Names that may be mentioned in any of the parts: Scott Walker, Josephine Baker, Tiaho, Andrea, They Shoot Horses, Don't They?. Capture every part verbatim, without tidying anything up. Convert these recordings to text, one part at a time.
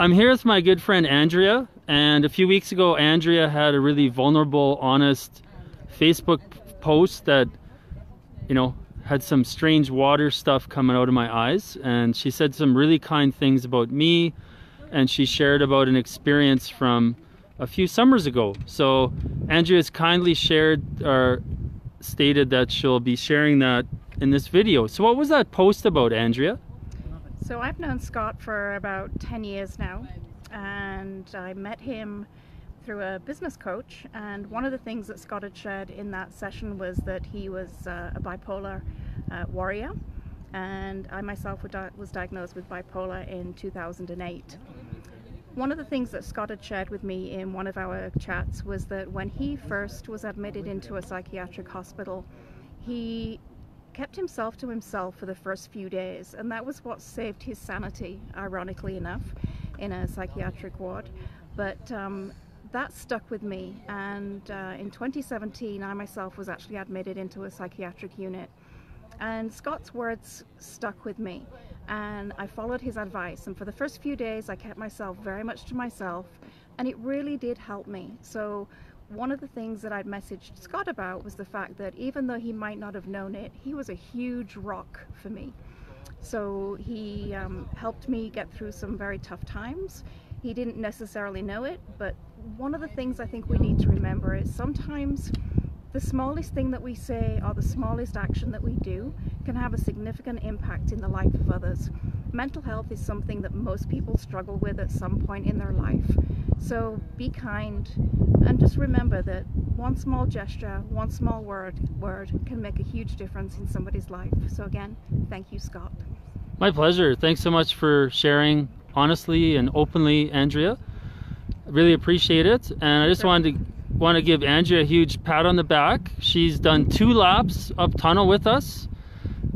I'm here with my good friend Andrea, and a few weeks ago Andrea had a really vulnerable, honest Facebook post that, you know, had some strange water stuff coming out of my eyes, and she said some really kind things about me, and she shared about an experience from a few summers ago. So Andrea's kindly shared or stated that she'll be sharing that in this video. So what was that post about, Andrea? So I've known Scott for about ten years now, and I met him through a business coach, and one of the things that Scott had shared in that session was that he was uh, a bipolar uh, warrior, and I myself was diagnosed with bipolar in two thousand eight. One of the things that Scott had shared with me in one of our chats was that when he first was admitted into a psychiatric hospital, he kept himself to himself for the first few days, and that was what saved his sanity, ironically enough, in a psychiatric ward. But um, that stuck with me, and uh, in twenty seventeen I myself was actually admitted into a psychiatric unit, and Scott's words stuck with me, and I followed his advice, and for the first few days I kept myself very much to myself, and it really did help me. So one of the things that I'd messaged Scott about was the fact that even though he might not have known it, he was a huge rock for me. So he um, helped me get through some very tough times. He didn't necessarily know it, but one of the things I think we need to remember is sometimes the smallest thing that we say or the smallest action that we do can have a significant impact in the life of others. Mental health is something that most people struggle with at some point in their life. So be kind, and just remember that one small gesture, one small word, word can make a huge difference in somebody's life. So again, thank you, Scott. My pleasure. Thanks so much for sharing honestly and openly, Andrea. I really appreciate it. And I just sure. wanted to want to give Andrea a huge pat on the back. She's done two laps up tunnel with us,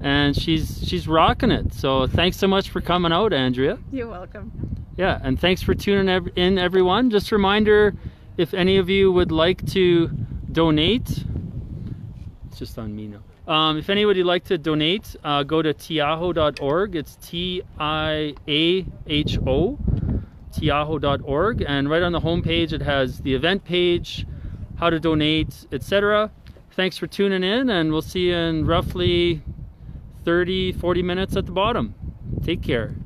and she's she's rocking it. So thanks so much for coming out, Andrea. You're welcome. Yeah, and thanks for tuning in, everyone. Just a reminder, if any of you would like to donate, it's just on me now. Um, if anybody would like to donate, uh, go to tiaho dot org. It's T I A H O, tiaho dot org. And right on the homepage, it has the event page, how to donate, et cetera. Thanks for tuning in, and we'll see you in roughly thirty, forty minutes at the bottom. Take care.